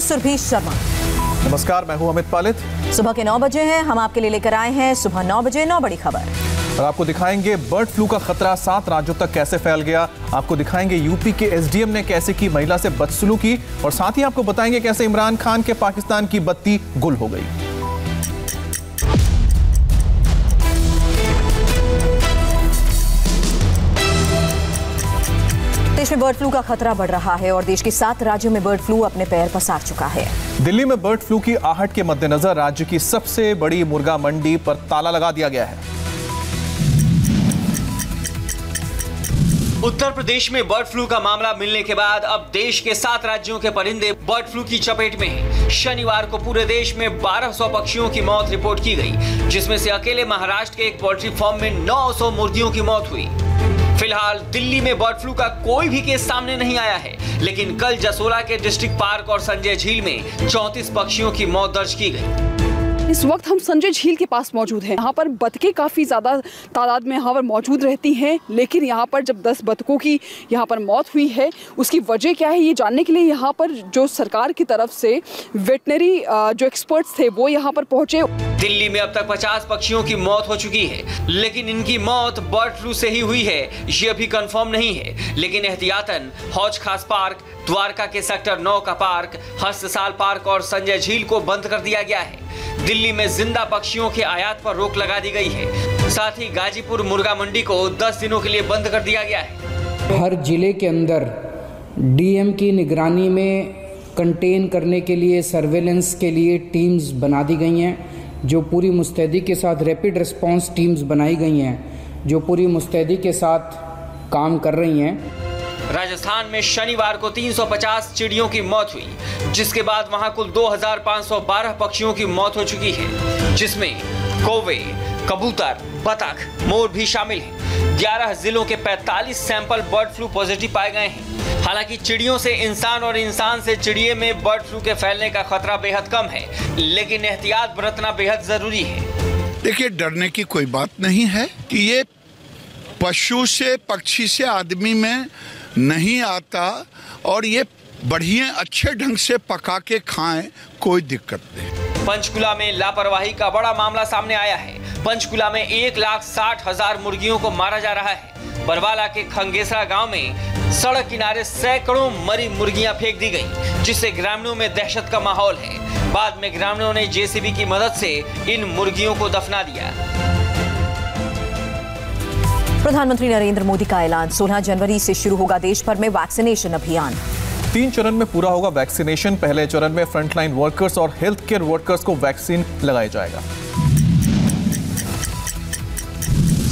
सुरभि शर्मा। नमस्कार, मैं हूं अमित पालित। सुबह के 9 बजे हैं, हम आपके लिए लेकर आए हैं सुबह 9 बजे 9 बड़ी खबर। और आपको दिखाएंगे बर्ड फ्लू का खतरा 7 राज्यों तक कैसे फैल गया। आपको दिखाएंगे यूपी के एसडीएम ने कैसे की महिला से बदसलूकी की, और साथ ही आपको बताएंगे कैसे इमरान खान के पाकिस्तान की बत्ती गुल हो गई। देश में बर्ड फ्लू का खतरा बढ़ रहा है और देश के 7 राज्यों में बर्ड फ्लू अपने पैर पसार चुका है। दिल्ली में बर्ड फ्लू की आहट के मद्देनजर राज्य की सबसे बड़ी मुर्गा मंडी पर ताला लगा दिया गया है। उत्तर प्रदेश में बर्ड फ्लू का मामला मिलने के बाद अब देश के 7 राज्यों के परिंदे बर्ड फ्लू की चपेट में हैं। शनिवार को पूरे देश में 1200 पक्षियों की मौत रिपोर्ट की गई, जिसमें से अकेले महाराष्ट्र के एक पोल्ट्री फार्म में 900 मुर्गियों की मौत हुई। फिलहाल दिल्ली में बर्ड फ्लू का कोई भी केस सामने नहीं आया है, लेकिन कल जसोला के डिस्ट्रिक्ट पार्क और संजय झील में 34 पक्षियों की मौत दर्ज की गई। इस वक्त हम संजय झील के पास मौजूद हैं। यहाँ पर बतखें काफी ज्यादा तादाद में यहाँ पर मौजूद रहती हैं, लेकिन यहाँ पर जब 10 बतखों की यहाँ पर मौत हुई है, उसकी वजह क्या है ये जानने के लिए यहाँ पर जो सरकार की तरफ से वेटनरी जो एक्सपर्ट्स थे वो यहाँ पर पहुंचे। दिल्ली में अब तक 50 पक्षियों की मौत हो चुकी है, लेकिन इनकी मौत बर्ड फ्लू से ही हुई है ये अभी कंफर्म नहीं है। लेकिन एहतियातन हौज खास पार्क, द्वारका के सेक्टर 9 का पार्क, हस्तसाल पार्क और संजय झील को बंद कर दिया गया है। दिल्ली में जिंदा पक्षियों के आयात पर रोक लगा दी गई है। साथ ही गाजीपुर मुर्गा मंडी को 10 दिनों के लिए बंद कर दिया गया है। हर जिले के अंदर डीएम की निगरानी में कंटेन करने के लिए सर्वेलेंस के लिए टीम्स बना दी गई हैं, जो पूरी मुस्तैदी के साथ रैपिड रिस्पांस टीम्स बनाई गई हैं, जो पूरी मुस्तैदी के साथ काम कर रही हैं। राजस्थान में शनिवार को 350 चिड़ियों की मौत हुई, जिसके बाद वहां कुल 2512 पक्षियों की मौत हो चुकी है, जिसमें कौवे, कबूतर, बतख, मोर भी शामिल हैं। 11 जिलों के 45 सैंपल बर्ड फ्लू पॉजिटिव पाए गए हैं। हालांकि चिड़ियों से इंसान और इंसान से चिड़िए में बर्ड फ्लू के फैलने का खतरा बेहद कम है, लेकिन एहतियात बरतना बेहद जरूरी है। देखिए, डरने की कोई बात नहीं है कि ये पशु से, पक्षी से आदमी में नहीं आता, और ये बढ़िया अच्छे ढंग से पका के खाएं, कोई दिक्कत नहीं। पंचकुला में लापरवाही का बड़ा मामला सामने आया है। पंचकुला में 1,60,000 मुर्गियों को मारा जा रहा है। बरवाला के खंगेसरा गांव में सड़क किनारे सैकड़ों मरी मुर्गियां फेंक दी गईं, जिससे ग्रामीणों में दहशत का माहौल है। बाद में ग्रामीणों ने जेसीबी की मदद से इन मुर्गियों को दफना दिया। प्रधानमंत्री नरेंद्र मोदी का ऐलान, 16 जनवरी से शुरू होगा देश भर में वैक्सीनेशन अभियान। 3 चरण में पूरा होगा वैक्सीनेशन। पहले चरण में फ्रंटलाइन वर्कर्स और हेल्थ केयर वर्कर्स को वैक्सीन लगाया जाएगा।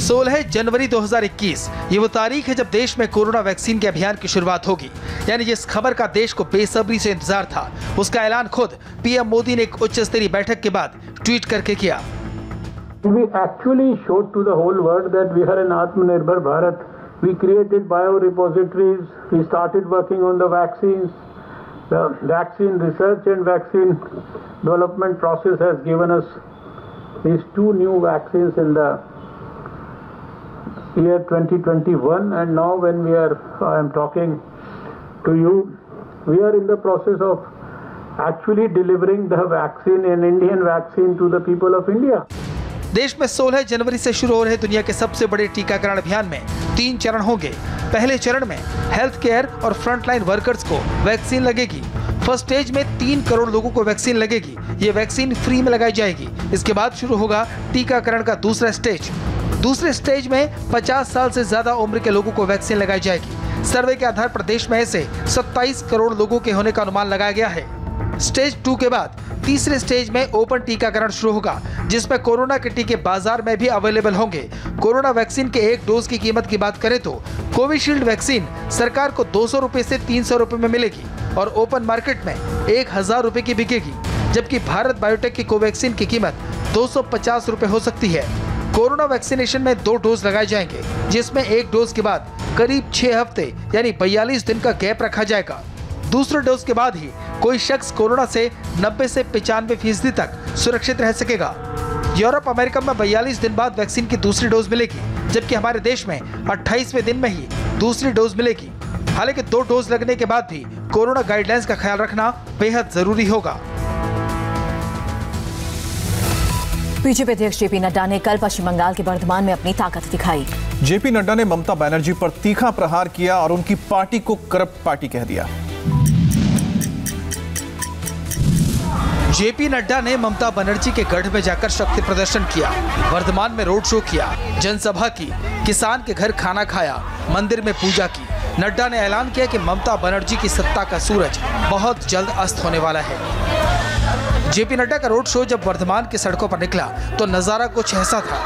16 जनवरी 2021 ये वो तारीख है जब देश में कोरोना वैक्सीन के अभियान की शुरुआत होगी, यानी जिस खबर का देश को बेसब्री से इंतजार था उसका ऐलान खुद पीएम मोदी ने एक उच्च स्तरीय बैठक के बाद ट्वीट करके किया। We actually showed to the whole world that we are an Atmanirbhar Bharat. We created biorepositories. We started working on the vaccines. The vaccine research and vaccine development process has given us these 2 new vaccines in the year 2021, and now when I am talking to you, we are in the process of actually delivering the vaccine and Indian vaccine to the people of India. देश में 16 जनवरी से शुरू हो रहे दुनिया के सबसे बड़े टीकाकरण अभियान में 3 चरण होंगे। पहले चरण में हेल्थ केयर और फ्रंटलाइन वर्कर्स को वैक्सीन लगेगी। फर्स्ट स्टेज में 3 करोड़ लोगों को वैक्सीन लगेगी। ये वैक्सीन फ्री में लगाई जाएगी। इसके बाद शुरू होगा टीकाकरण का दूसरा स्टेज। दूसरे स्टेज में 50 साल से ज्यादा उम्र के लोगों को वैक्सीन लगाई जाएगी। सर्वे के आधार पर देश में ऐसे 27 करोड़ लोगों के होने का अनुमान लगाया गया है। स्टेज 2 के बाद तीसरे स्टेज में ओपन टीकाकरण शुरू होगा, जिसमें कोरोना के टीके बाजार में भी अवेलेबल होंगे। कोरोना वैक्सीन के एक डोज की कीमत की बात करें तो कोविशील्ड वैक्सीन सरकार को 200 रुपये से 300 रुपये में मिलेगी और ओपन मार्केट में 1000 रुपये की बिकेगी, जबकि भारत बायोटेक की कोवैक्सीन की कीमत 250 रुपये हो सकती है। कोरोना वैक्सीनेशन में 2 डोज लगाए जाएंगे, जिसमें एक डोज के बाद करीब 6 हफ्ते यानी 42 दिन का गैप रखा जाएगा। दूसरे डोज के बाद ही कोई शख्स कोरोना से 90 से 95% तक सुरक्षित रह सकेगा। यूरोप अमेरिका में 42 दिन बाद वैक्सीन की दूसरी डोज मिलेगी, जबकि हमारे देश में 28वें दिन में ही दूसरी डोज मिलेगी। हालांकि 2 डोज लगने के बाद भी कोरोना गाइडलाइंस का ख्याल रखना बेहद जरूरी होगा। बीजेपी अध्यक्ष जेपी नड्डा ने कल पश्चिम बंगाल के बर्धमान में अपनी ताकत दिखाई। जेपी नड्डा ने ममता बनर्जी पर तीखा प्रहार किया और उनकी पार्टी को करप्ट पार्टी कह दिया। जेपी नड्डा ने ममता बनर्जी के गढ़ में जाकर शक्ति प्रदर्शन किया, वर्धमान में रोड शो किया, जनसभा की, किसान के घर खाना खाया, मंदिर में पूजा की। नड्डा ने ऐलान किया कि ममता बनर्जी की सत्ता का सूरज बहुत जल्द अस्त होने वाला है। जेपी नड्डा का रोड शो जब वर्धमान की सड़कों पर निकला तो नज़ारा कुछ ऐसा था।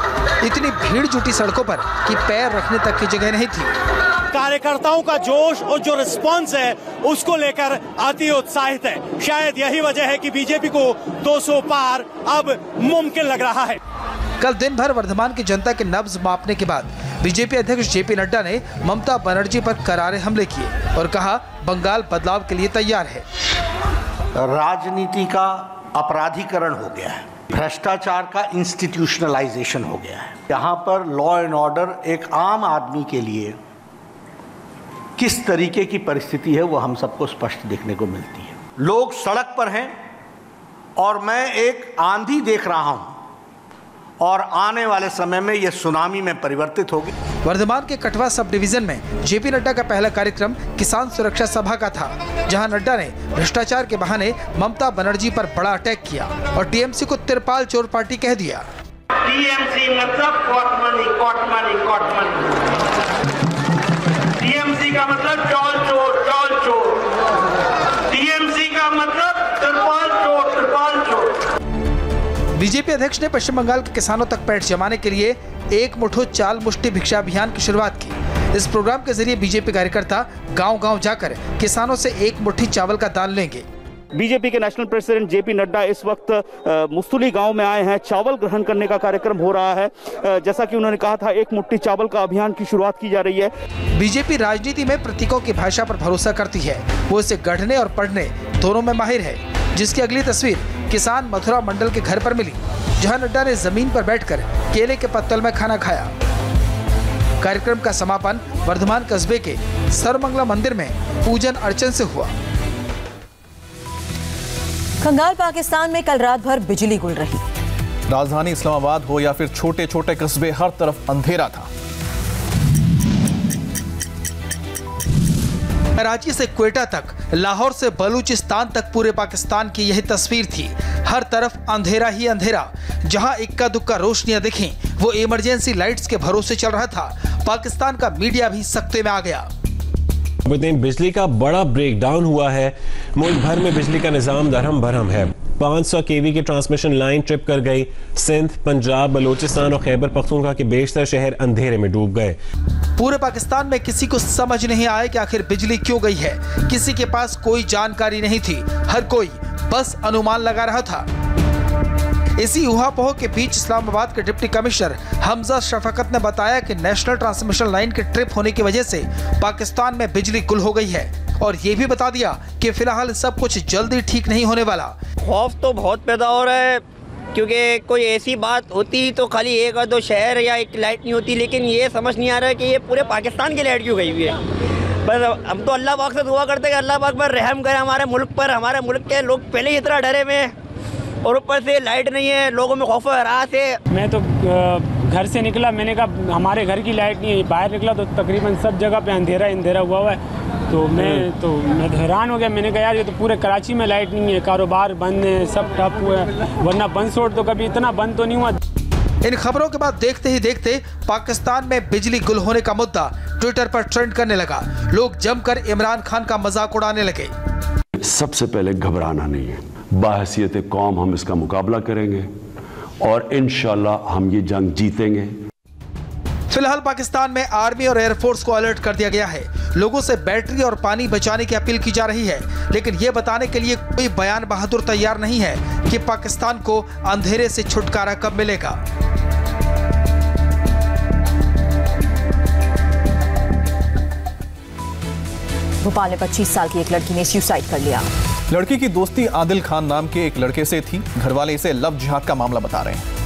इतनी भीड़ जुटी सड़कों पर कि पैर रखने तक की जगह नहीं थी। कार्यकर्ताओं का जोश और जो रिस्पांस है उसको लेकर अति उत्साहित है। शायद यही वजह है कि बीजेपी को 200 पार अब मुमकिन लग रहा है। कल दिन भर वर्धमान की जनता के नब्ज मापने के बाद बीजेपी अध्यक्ष जेपी नड्डा ने ममता बनर्जी पर करारे हमले किए और कहा, बंगाल बदलाव के लिए तैयार है। राजनीति का अपराधीकरण हो गया है, भ्रष्टाचार का इंस्टीट्यूशनलाइजेशन हो गया है। यहाँ पर लॉ एंड ऑर्डर एक आम आदमी के लिए किस तरीके की परिस्थिति है वो हम सबको स्पष्ट देखने को मिलती है। लोग सड़क पर हैं और मैं एक आंधी देख रहा हूं और आने वाले समय में ये सुनामी में परिवर्तित होगी। वर्धमान के कटवा सब डिवीजन में जेपी नड्डा का पहला कार्यक्रम किसान सुरक्षा सभा का था, जहां नड्डा ने भ्रष्टाचार के बहाने ममता बनर्जी पर बड़ा अटैक किया और टीएमसी को तिरपाल चोर पार्टी कह दिया। टीएमसी मतलब कॉटमनी, टीएमसी का मतलब चोर, टीएमसी का मतलब तिरपाल चोर। बीजेपी अध्यक्ष ने पश्चिम बंगाल के किसानों तक पैठ जमाने के लिए एक मुठो चाल मुष्टि भिक्षा अभियान की शुरुआत की। इस प्रोग्राम के जरिए बीजेपी कार्यकर्ता गांव-गांव जाकर किसानों से एक मुट्ठी चावल का दान लेंगे। बीजेपी के नेशनल प्रेसिडेंट जेपी नड्डा इस वक्त मुस्तुली गांव में आए हैं। चावल ग्रहण करने का कार्यक्रम हो रहा है। जैसा कि उन्होंने कहा था, एक मुट्ठी चावल का अभियान की शुरुआत की जा रही है। बीजेपी राजनीति में प्रतीकों की भाषा पर भरोसा करती है। वो इसे गढ़ने और पढ़ने दोनों में माहिर है, जिसकी अगली तस्वीर किसान मथुरा मंडल के घर पर मिली, जहाँ नड्डा ने जमीन पर बैठकर केले के पत्तल में खाना खाया। कार्यक्रम का समापन वर्धमान कस्बे के सरमंगला मंदिर में पूजन अर्चन से हुआ। कंगाल पाकिस्तान में कल रात भर बिजली गुल रही। राजधानी इस्लामाबाद हो या फिर छोटे छोटे कस्बे, हर तरफ अंधेरा था। कराची से क्वेटा तक, लाहौर से बलूचिस्तान तक पूरे पाकिस्तान की यही तस्वीर थी। हर तरफ अंधेरा ही अंधेरा। जहां इक्का दुक्का रोशनियां दिखीं, वो इमरजेंसी लाइट्स के भरोसे चल रहा था। पाकिस्तान का मीडिया भी सख्ते में आ गया। बिजली का बड़ा ब्रेकडाउन हुआ है। मुल्क भर में बिजली का निजाम दरहम भरहम है। 500 केवी की ट्रांसमिशन लाइन ट्रिप कर गई। सिंध, पंजाब, बलूचिस्तान और खैबर पख्तूनख्वा के बेशतर शहर अंधेरे में डूब गए। पूरे पाकिस्तान में किसी को समझ नहीं आया कि आखिर बिजली क्यों गई है। किसी के पास कोई जानकारी नहीं थी। हर कोई बस अनुमान लगा रहा था। इसी उहापोह के बीच इस्लामाबाद के डिप्टी कमिश्नर हमजा शफकत ने बताया कि नेशनल ट्रांसमिशन लाइन के ट्रिप होने की वजह से पाकिस्तान में बिजली गुल हो गई है और ये भी बता दिया कि फिलहाल सब कुछ जल्दी ठीक नहीं होने वाला। खौफ तो बहुत पैदा हो रहा है, क्योंकि कोई ऐसी बात होती तो खाली एक और दो शहर या एक लाइट नहीं होती, लेकिन ये समझ नहीं आ रहा है कि ये पूरे पाकिस्तान की लाइट क्यों गई हुई है। बस हम तो अल्लाह पाक से दुआ करते हैं कि अल्लाह पाक पर रहम करे हमारे मुल्क पर। हमारे मुल्क के लोग पहले ही इतना डरे हुए हैं और ऊपर से लाइट नहीं है, लोगों में खौफ राहत है। मैं तो घर से निकला, मैंने कहा हमारे घर की लाइट नहीं है। बाहर निकला तो तकरीबन सब जगह पे अंधेरा अंधेरा हुआ है। तो मैं हैरान हो गया। मैंने कहा यार ये तो पूरे कराची में लाइट नहीं है, कारोबार बंद है, सब ठप हुआ है, वरना बंद शोर तो कभी इतना बंद तो नहीं हुआ। इन खबरों के बाद देखते ही देखते पाकिस्तान में बिजली गुल होने का मुद्दा ट्विटर पर ट्रेंड करने लगा। लोग जमकर इमरान खान का मजाक उड़ाने लगे। सबसे पहले घबराना नहीं है, बाहसियत कौम हम इसका मुकाबला करेंगे और इंशाल्लाह हम ये जंग जीतेंगे। फिलहाल पाकिस्तान में आर्मी और एयरफोर्स को अलर्ट कर दिया गया है। लोगों से बैटरी और पानी बचाने की अपील की जा रही है, लेकिन ये बताने के लिए कोई बयान बहादुर तैयार नहीं है कि पाकिस्तान को अंधेरे से छुटकारा कब मिलेगा। भोपाल में 25 साल की एक लड़की ने सुसाइड कर लिया। लड़की की दोस्ती आदिल खान नाम के एक लड़के से थी। घरवाले इसे लव जिहाद का मामला बता रहे हैं।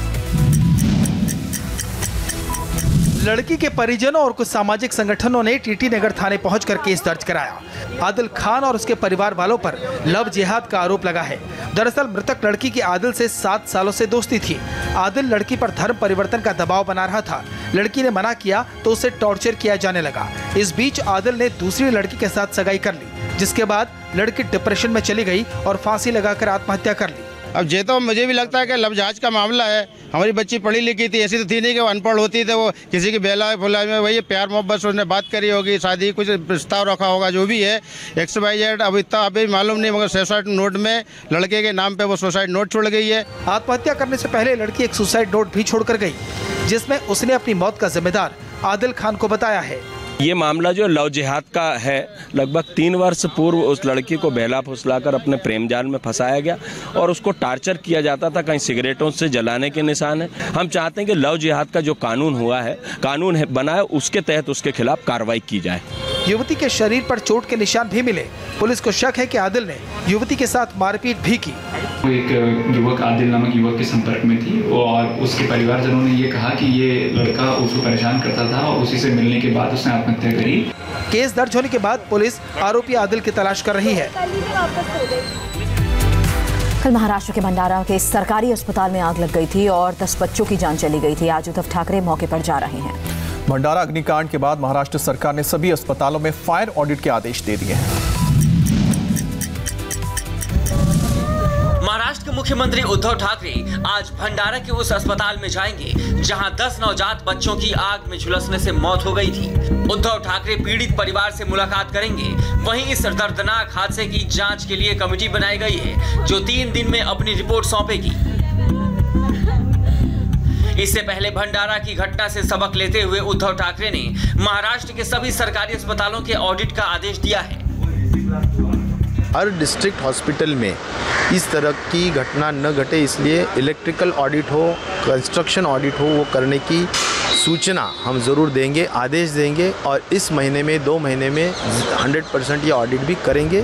लड़की के परिजनों और कुछ सामाजिक संगठनों ने टीटी नगर थाने पहुंचकर केस दर्ज कराया। आदिल खान और उसके परिवार वालों पर लव जिहाद का आरोप लगा है। दरअसल मृतक लड़की की आदिल से 7 सालों से दोस्ती थी। आदिल लड़की पर धर्म परिवर्तन का दबाव बना रहा था। लड़की ने मना किया तो उसे टॉर्चर किया जाने लगा। इस बीच आदिल ने दूसरी लड़की के साथ सगाई कर ली, जिसके बाद लड़की डिप्रेशन में चली गई और फांसी लगाकर आत्महत्या कर ली। अब ये तो मुझे भी लगता है कि लव जहाज का मामला है। हमारी बच्ची पढ़ी लिखी थी, ऐसी तो थी नहीं कि वो अनपढ़ होती थी। वो किसी की बेलाए फुलाए में वही प्यार मोहब्बत से उसने बात करी होगी, शादी कुछ प्रस्ताव रखा होगा, जो भी है XYZ अब इतना अभी मालूम नहीं, मगर सुसाइड नोट में लड़के के नाम पर वो सुसाइड नोट छोड़ गई है। आत्महत्या करने से पहले लड़की एक सुसाइड नोट भी छोड़ कर गई, जिसमें उसने अपनी मौत का जिम्मेदार आदिल खान को बताया है। ये मामला जो लव जिहाद का है, लगभग 3 वर्ष पूर्व उस लड़की को बहला फुसलाकर अपने प्रेम जाल में फंसाया गया और उसको टार्चर किया जाता था। कहीं सिगरेटों से जलाने के निशान है। हम चाहते हैं कि लव जिहाद का जो कानून हुआ है, कानून बनाए, उसके तहत उसके खिलाफ कार्रवाई की जाए। युवती के शरीर पर चोट के निशान भी मिले। पुलिस को शक है कि आदिल ने युवती के साथ मारपीट भी की। एक युवक आदिल नामक युवक के संपर्क में थी और उसके परिवारजनों ने ये कहा कि ये लड़का उसको परेशान करता था और उसी से मिलने के बाद उसने आत्महत्या करी। केस दर्ज होने के बाद पुलिस आरोपी आदिल की तलाश कर रही है। कल महाराष्ट्र के भंडारा के सरकारी अस्पताल में आग लग गई थी और 10 बच्चों की जान चली गई थी। आज उद्धव ठाकरे मौके पर जा रहे हैं। भंडारा अग्निकांड के बाद महाराष्ट्र सरकार ने सभी अस्पतालों में फायर ऑडिट के आदेश दे दिए हैं। महाराष्ट्र के मुख्यमंत्री उद्धव ठाकरे आज भंडारा के उस अस्पताल में जाएंगे जहां 10 नवजात बच्चों की आग में झुलसने से मौत हो गई थी। उद्धव ठाकरे पीड़ित परिवार से मुलाकात करेंगे। वहीं इस दर्दनाक हादसे की जांच के लिए कमेटी बनाई गई है, जो 3 दिन में अपनी रिपोर्ट सौंपेगी। इससे पहले भंडारा की घटना से सबक लेते हुए उद्धव ठाकरे ने महाराष्ट्र के सभी सरकारी अस्पतालों के ऑडिट का आदेश दिया है। हर डिस्ट्रिक्ट हॉस्पिटल में इस तरह की घटना न घटे, इसलिए इलेक्ट्रिकल ऑडिट हो, कंस्ट्रक्शन ऑडिट हो, वो करने की सूचना हम ज़रूर देंगे, आदेश देंगे और इस महीने में 2 महीने में 100% ये ऑडिट भी करेंगे।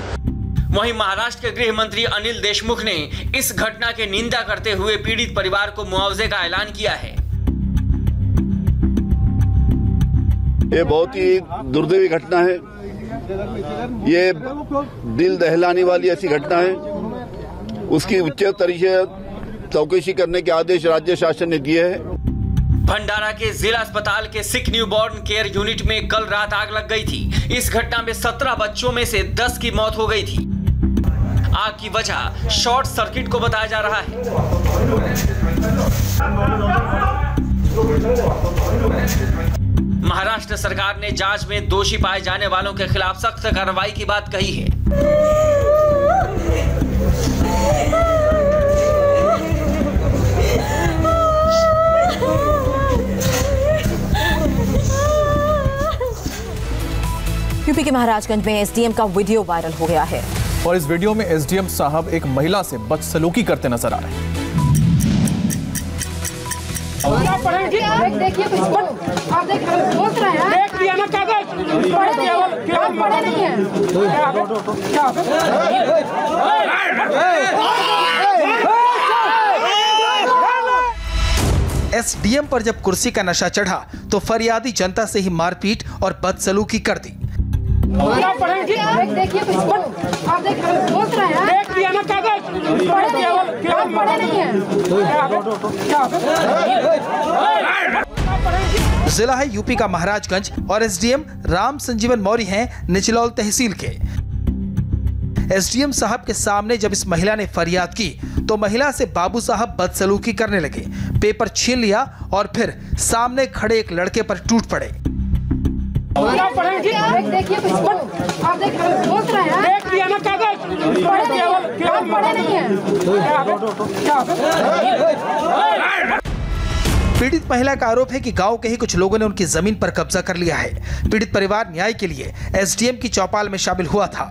वहीं महाराष्ट्र के गृह मंत्री अनिल देशमुख ने इस घटना की निंदा करते हुए पीड़ित परिवार को मुआवजे का ऐलान किया है। ये बहुत ही दुर्दैवी घटना है, ये दिल दहलाने वाली ऐसी घटना है। उसकी उच्च स्तरीय चौकसी करने के आदेश राज्य शासन ने दिए हैं। भंडारा के जिला अस्पताल के सिक न्यूबॉर्न केयर यूनिट में कल रात आग लग गई थी। इस घटना में 17 बच्चों में से 10 की मौत हो गई थी। आग की वजह शॉर्ट सर्किट को बताया जा रहा है। महाराष्ट्र सरकार ने जांच में दोषी पाए जाने वालों के खिलाफ सख्त कार्रवाई की बात कही है। यूपी के महाराजगंज में एसडीएम का वीडियो वायरल हो गया है और इस वीडियो में एसडीएम साहब एक महिला से बदसलूकी करते नजर आ रहे हैं। देखिए आप बोल रहे हैं एसडीएम पर जब कुर्सी का नशा चढ़ा तो फरियादी जनता से ही मारपीट और बदसलूकी कर दी। देखिए आप बोल रहे हैं जिला है यूपी का महाराजगंज और एसडीएम राम संजीवन मौर्य हैं निचलौल तहसील के। एसडीएम साहब के सामने जब इस महिला ने फरियाद की तो महिला से बाबू साहब बदसलूकी करने लगे, पेपर छीन लिया और फिर सामने खड़े एक लड़के पर टूट पड़े। देखिए आप बोल रहे हैं पीड़ित महिला का आरोप है कि गांव के ही कुछ लोगों ने उनकी जमीन पर कब्जा कर लिया है। पीड़ित परिवार न्याय के लिए एसडीएम की चौपाल में शामिल हुआ था।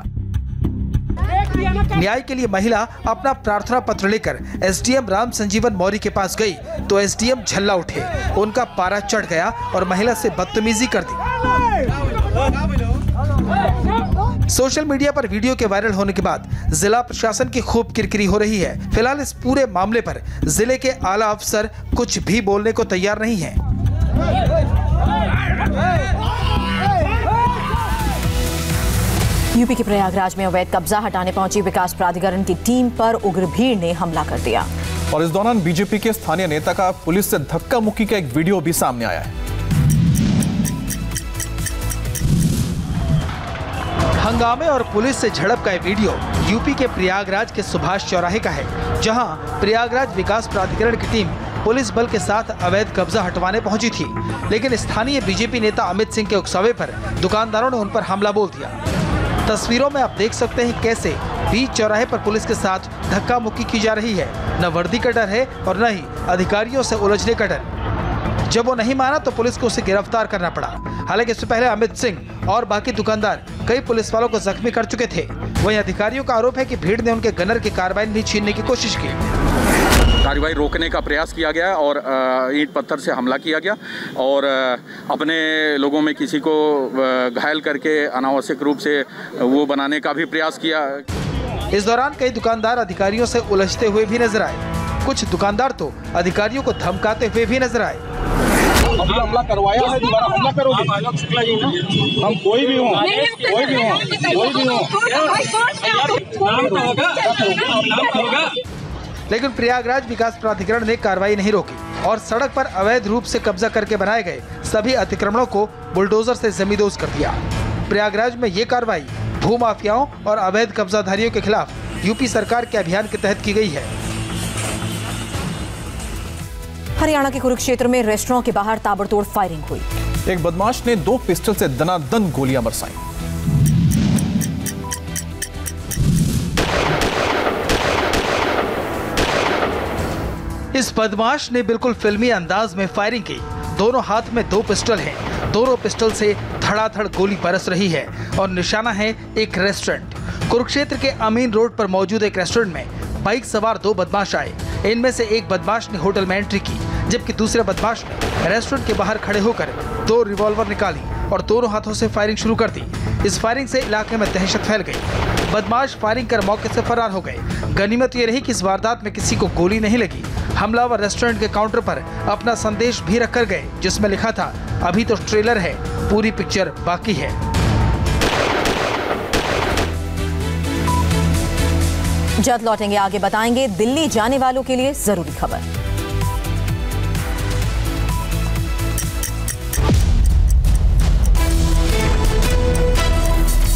न्याय के लिए महिला अपना प्रार्थना पत्र लेकर एसडीएम राम संजीवन मौर्य के पास गई तो एसडीएम झल्ला उठे, उनका पारा चढ़ गया और महिला से बदतमीजी कर दी। सोशल मीडिया पर वीडियो के वायरल होने के बाद जिला प्रशासन की खूब किरकिरी हो रही है। फिलहाल इस पूरे मामले पर जिले के आला अफसर कुछ भी बोलने को तैयार नहीं है। यूपी के प्रयागराज में अवैध कब्जा हटाने पहुंची विकास प्राधिकरण की टीम पर उग्र भीड़ ने हमला कर दिया। और इस दौरान बीजेपी के स्थानीय नेता का पुलिस से धक्का मुक्की का एक वीडियो भी सामने आया है। हंगामे और पुलिस से झड़प का वीडियो यूपी के प्रयागराज के सुभाष चौराहे का है, जहां प्रयागराज विकास प्राधिकरण की टीम पुलिस बल के साथ अवैध कब्जा हटवाने पहुंची थी, लेकिन स्थानीय बीजेपी नेता अमित सिंह के उकसावे पर दुकानदारों ने उन पर हमला बोल दिया। तस्वीरों में आप देख सकते हैं कैसे बीच चौराहे पर पुलिस के साथ धक्का मुक्की की जा रही है। न वर्दी का डर है और न ही अधिकारियों से उलझने का डर। जब वो नहीं माना तो पुलिस को उसे गिरफ्तार करना पड़ा। हालांकि इससे पहले अमित सिंह और बाकी दुकानदार कई पुलिस वालों को जख्मी कर चुके थे। वहीं अधिकारियों का आरोप है कि भीड़ ने उनके गनर की कार्बाइन भी छीनने की कोशिश की। कार्रवाई रोकने का प्रयास किया गया और ईंट पत्थर से हमला किया गया और अपने लोगों में किसी को घायल करके अनावश्यक रूप से वो बनाने का भी प्रयास किया। इस दौरान कई दुकानदार अधिकारियों से उलझते हुए भी नजर आए। कुछ दुकानदार तो अधिकारियों को धमकाते हुए भी नजर आए। हमला करवाया है, दोबारा हमला करोगे? हम कोई भी हो। लेकिन प्रयागराज विकास प्राधिकरण ने कार्रवाई नहीं रोकी और सड़क पर अवैध रूप से कब्जा करके बनाए गए सभी अतिक्रमणों को बुलडोजर से जमींदोज कर दिया। प्रयागराज में ये कार्रवाई भूमाफियाओं और अवैध कब्जाधारियों के खिलाफ यूपी सरकार के अभियान के तहत की गई है। हरियाणा के कुरुक्षेत्र में रेस्टोरेंट के बाहर ताबड़तोड़ फायरिंग हुई। एक बदमाश ने 2 पिस्टल से दनादन गोलियां बरसाई। इस बदमाश ने बिल्कुल फिल्मी अंदाज में फायरिंग की। दोनों हाथ में 2 पिस्टल हैं। दोनों पिस्टल से धड़ाधड़ गोली बरस रही है और निशाना है एक रेस्टोरेंट। कुरुक्षेत्र के अमीन रोड पर मौजूद एक रेस्टोरेंट में बाइक सवार 2 बदमाश आए। इनमें से एक बदमाश ने होटल में एंट्री की, जबकि दूसरे बदमाश ने रेस्टोरेंट के बाहर खड़े होकर 2 रिवॉल्वर निकाली और दोनों हाथों से फायरिंग शुरू कर दी। इस फायरिंग से इलाके में दहशत फैल गई। बदमाश फायरिंग कर मौके से फरार हो गए। गनीमत ये रही कि इस वारदात में किसी को गोली नहीं लगी। हमलावर रेस्टोरेंट के काउंटर पर अपना संदेश भी रखकर गए, जिसमें लिखा था, अभी तो ट्रेलर है, पूरी पिक्चर बाकी है। जल्द लौटेंगे, आगे बताएंगे दिल्ली जाने वालों के लिए जरूरी खबर।